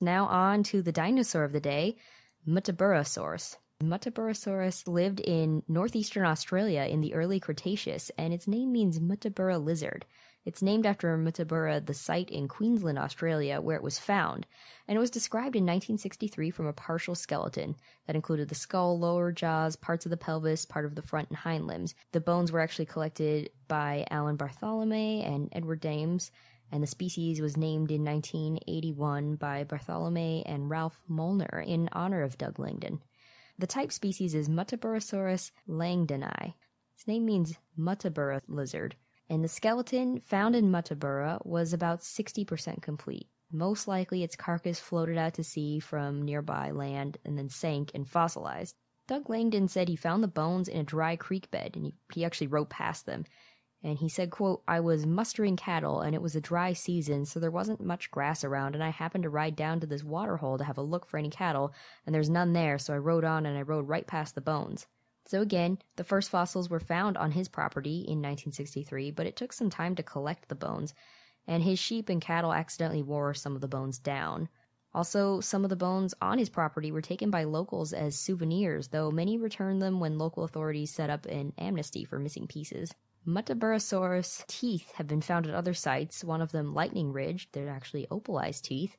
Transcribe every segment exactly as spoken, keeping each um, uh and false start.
Now on to the dinosaur of the day, Muttaburrasaurus. Muttaburrasaurus lived in northeastern Australia in the early Cretaceous, and its name means Muttaburra lizard. It's named after Muttaburra, the site in Queensland, Australia, where it was found, and it was described in nineteen sixty-three from a partial skeleton that included the skull, lower jaws, parts of the pelvis, part of the front and hind limbs. The bones were actually collected by Alan Bartholomai and Edward Dahms, and the species was named in nineteen eighty-one by Bartholomai and Ralph Molnar in honor of Doug Langdon. The type species is Muttaburrasaurus langdoni. Its name means Muttaburra lizard. And the skeleton found in Muttaburra was about sixty percent complete. Most likely its carcass floated out to sea from nearby land and then sank and fossilized. Doug Langdon said he found the bones in a dry creek bed, and he, he actually rode past them. And he said, quote, "I was mustering cattle, and it was a dry season, so there wasn't much grass around, and I happened to ride down to this waterhole to have a look for any cattle, and there's none there, so I rode on, and I rode right past the bones." So again, the first fossils were found on his property in nineteen sixty-three, but it took some time to collect the bones, and his sheep and cattle accidentally wore some of the bones down. Also, some of the bones on his property were taken by locals as souvenirs, though many returned them when local authorities set up an amnesty for missing pieces. Muttaburrasaurus teeth have been found at other sites, one of them Lightning Ridge, they're actually opalized teeth,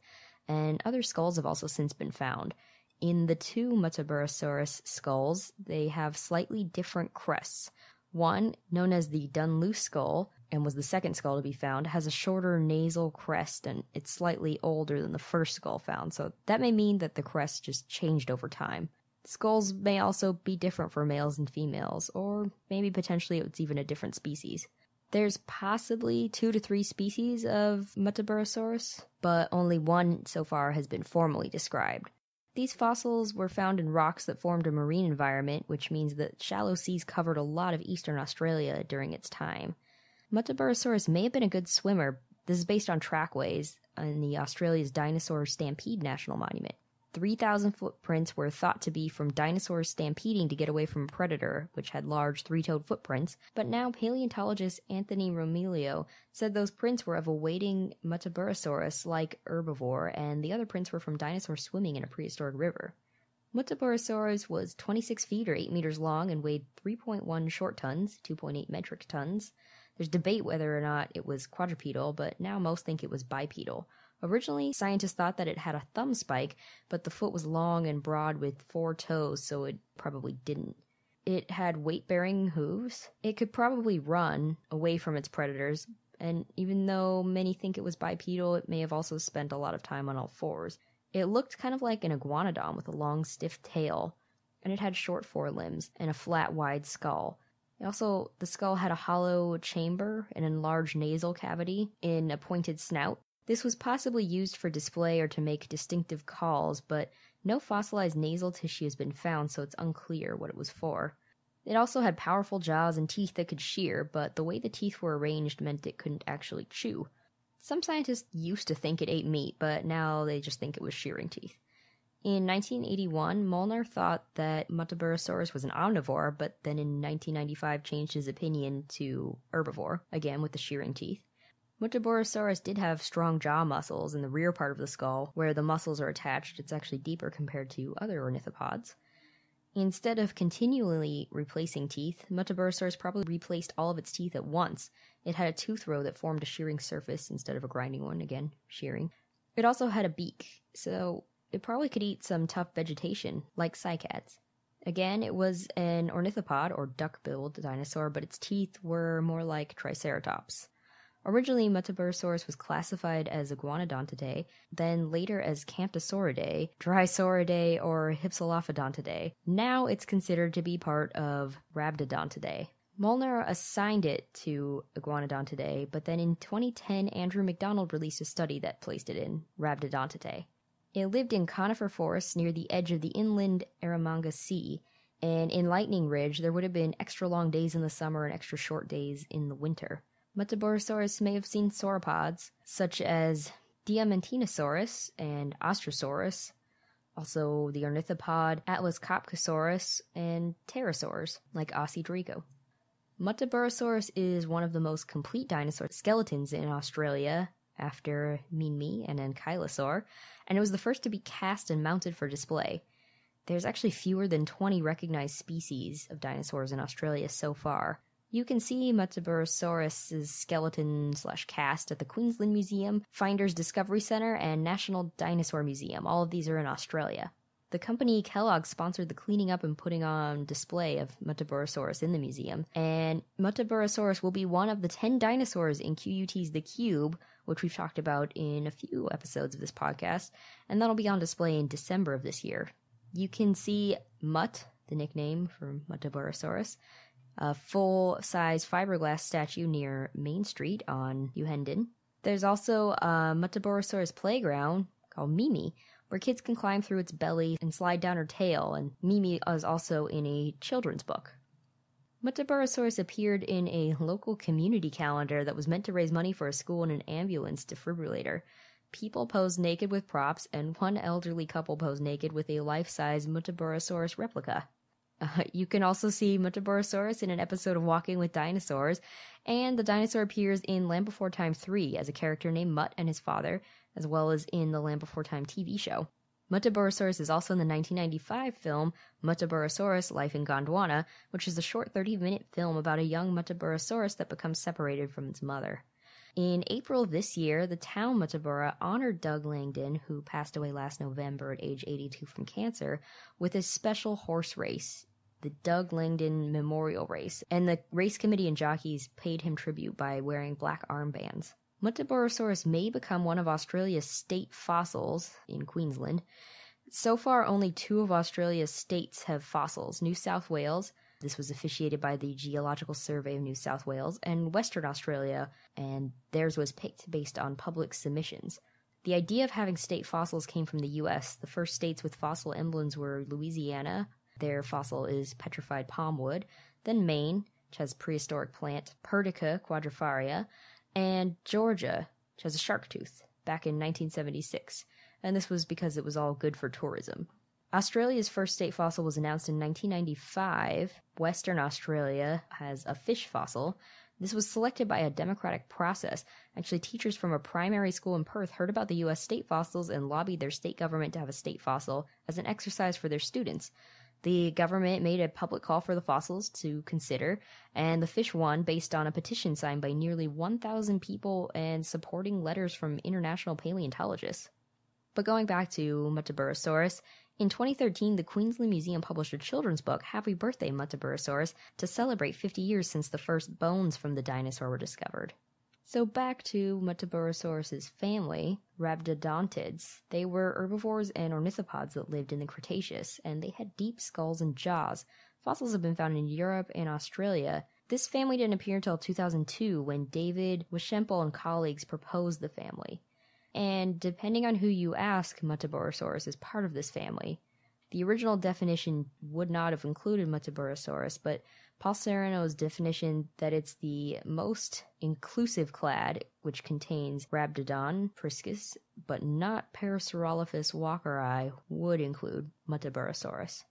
and other skulls have also since been found. In the two Muttaburrasaurus skulls, they have slightly different crests. One, known as the Dunluce skull, and was the second skull to be found, has a shorter nasal crest, and it's slightly older than the first skull found, so that may mean that the crest just changed over time. Skulls may also be different for males and females, or maybe potentially it's even a different species. There's possibly two to three species of Muttaburrasaurus, but only one so far has been formally described. These fossils were found in rocks that formed a marine environment, which means that shallow seas covered a lot of eastern Australia during its time. Muttaburrasaurus may have been a good swimmer. This is based on trackways in the Australia's Dinosaur Stampede National Monument. three thousand footprints were thought to be from dinosaurs stampeding to get away from a predator, which had large three-toed footprints, but now paleontologist Anthony Romilio said those prints were of a wading Muttaburrasaurus-like herbivore, and the other prints were from dinosaurs swimming in a prehistoric river. Muttaburrasaurus was twenty-six feet or eight meters long and weighed three point one short tons, two point eight metric tons. There's debate whether or not it was quadrupedal, but now most think it was bipedal. Originally, scientists thought that it had a thumb spike, but the foot was long and broad with four toes, so it probably didn't. It had weight-bearing hooves. It could probably run away from its predators, and even though many think it was bipedal, it may have also spent a lot of time on all fours. It looked kind of like an iguanodon with a long, stiff tail, and it had short forelimbs and a flat, wide skull. Also, the skull had a hollow chamber, an enlarged nasal cavity, and a pointed snout. This was possibly used for display or to make distinctive calls, but no fossilized nasal tissue has been found, so it's unclear what it was for. It also had powerful jaws and teeth that could shear, but the way the teeth were arranged meant it couldn't actually chew. Some scientists used to think it ate meat, but now they just think it was shearing teeth. In nineteen eighty-one, Molnar thought that Muttaburrasaurus was an omnivore, but then in nineteen ninety-five changed his opinion to herbivore, again with the shearing teeth. Muttaburrasaurus did have strong jaw muscles in the rear part of the skull, where the muscles are attached. It's actually deeper compared to other ornithopods. Instead of continually replacing teeth, Muttaburrasaurus probably replaced all of its teeth at once. It had a tooth row that formed a shearing surface instead of a grinding one, again, shearing. It also had a beak, so it probably could eat some tough vegetation, like cycads. Again, it was an ornithopod, or duck-billed dinosaur, but its teeth were more like triceratops. Originally, Muttaburrasaurus was classified as Iguanodontidae, then later as Camptosauridae, Drysauridae, or Hypsilophodontidae. Now it's considered to be part of Rhabdodontidae. Molnar assigned it to Iguanodontidae, but then in twenty ten, Andrew McDonald released a study that placed it in Rhabdodontidae. It lived in conifer forests near the edge of the inland Eromanga Sea, and in Lightning Ridge, there would have been extra long days in the summer and extra short days in the winter. Muttaburrasaurus may have seen sauropods, such as Diamantinosaurus and Ostrosaurus, also the ornithopod Atlas Copcasaurus, and pterosaurs, like Ossidrigo. Muttaburrasaurus is one of the most complete dinosaur skeletons in Australia, after Minmi and Ankylosaur, and it was the first to be cast and mounted for display. There's actually fewer than twenty recognized species of dinosaurs in Australia so far. You can see Muttaburrasaurus' skeleton slash cast at the Queensland Museum, Flinders Discovery Center, and National Dinosaur Museum. All of these are in Australia. The company Kellogg sponsored the cleaning up and putting on display of Muttaburrasaurus in the museum, and Muttaburrasaurus will be one of the ten dinosaurs in Q U T's The Cube, which we've talked about in a few episodes of this podcast, and that'll be on display in December of this year. You can see Mutt, the nickname for Muttaburrasaurus, a full-size fiberglass statue near Main Street on Hughenden. There's also a Muttaburrasaurus playground called Mimi, where kids can climb through its belly and slide down her tail, and Mimi is also in a children's book. Muttaburrasaurus appeared in a local community calendar that was meant to raise money for a school and an ambulance defibrillator. People posed naked with props, and one elderly couple posed naked with a life-size Muttaburrasaurus replica. Uh, you can also see Muttaburrasaurus in an episode of Walking with Dinosaurs, and the dinosaur appears in Land Before Time three as a character named Mutt and his father, as well as in the Land Before Time T V show. Muttaburrasaurus is also in the nineteen ninety-five film Muttaburrasaurus: Life in Gondwana, which is a short thirty-minute film about a young Muttaburrasaurus that becomes separated from its mother. In April of this year, the town Muttaburra honored Doug Langdon, who passed away last November at age eighty-two from cancer, with a special horse race, the Doug Langdon Memorial Race, and the race committee and jockeys paid him tribute by wearing black armbands. Muttaburrasaurus may become one of Australia's state fossils in Queensland. So far, only two of Australia's states have fossils. New South Wales, this was officiated by the Geological Survey of New South Wales, and Western Australia, and theirs was picked based on public submissions. The idea of having state fossils came from the U S. The first states with fossil emblems were Louisiana, their fossil is petrified palm wood, then Maine, which has prehistoric plant Perdica quadrifaria, and Georgia, which has a shark tooth, back in nineteen seventy-six, and this was because it was all good for tourism. Australia's first state fossil was announced in nineteen ninety-five. Western Australia has a fish fossil. This was selected by a democratic process. Actually, teachers from a primary school in Perth heard about the U S state fossils and lobbied their state government to have a state fossil as an exercise for their students. The government made a public call for the fossils to consider, and the fish won based on a petition signed by nearly one thousand people and supporting letters from international paleontologists. But going back to Muttaburrasaurus, in twenty thirteen, the Queensland Museum published a children's book, Happy Birthday, Muttaburrasaurus, to celebrate fifty years since the first bones from the dinosaur were discovered. So back to Muttaburrasaurus' family, Rhabdodontids. They were herbivores and ornithopods that lived in the Cretaceous, and they had deep skulls and jaws. Fossils have been found in Europe and Australia. This family didn't appear until two thousand two, when David Weschample and colleagues proposed the family. And depending on who you ask, Muttaburrasaurus is part of this family. The original definition would not have included Muttaburrasaurus, but Paul Serrano's definition that it's the most inclusive clade, which contains Rhabdodon, Priscus, but not Parasaurolophus walkeri, would include Muttaburrasaurus.